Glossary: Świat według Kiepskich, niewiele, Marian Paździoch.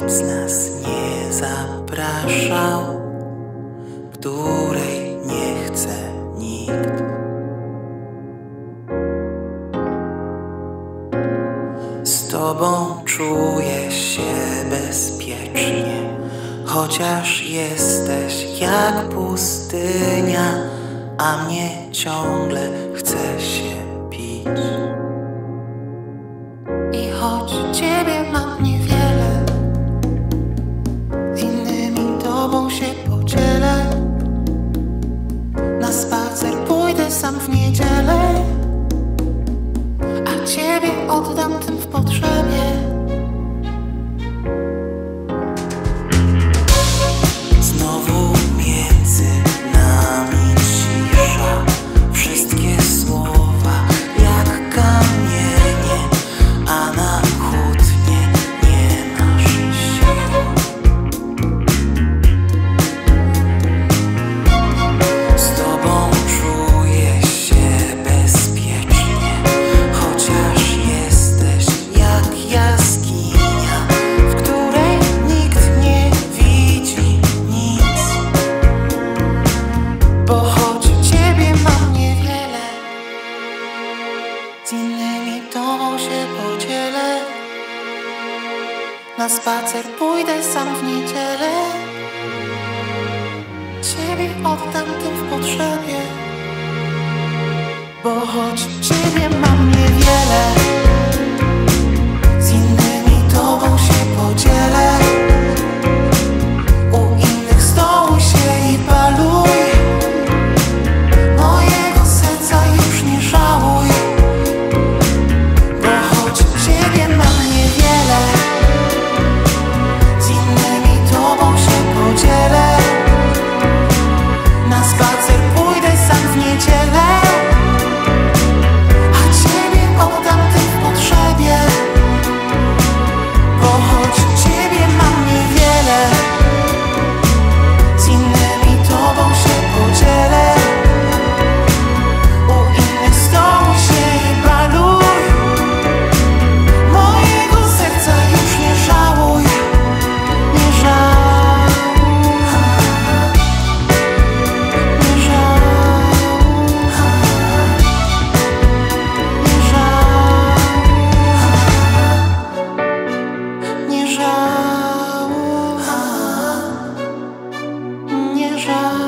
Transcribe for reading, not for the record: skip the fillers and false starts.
nikt z nas nie zapraszał, której nie chce nikt. Z tobą czuję się bezpiecznie, chociaż jesteś jak pustynia, a mnie ciągle chce się pić. I choć ciebie mam niewiele, z innymi tobą się podzielę. Na spacer pójdę sam w niedzielę, a ciebie oddam tym w potrzebie. Z innymi tobą się podzielę, na spacer pójdę sam w niedzielę, ciebie oddam tym w potrzebie, bo choć ciebie mam niewiele, z innymi tobą się podzielę. Nie żałuj.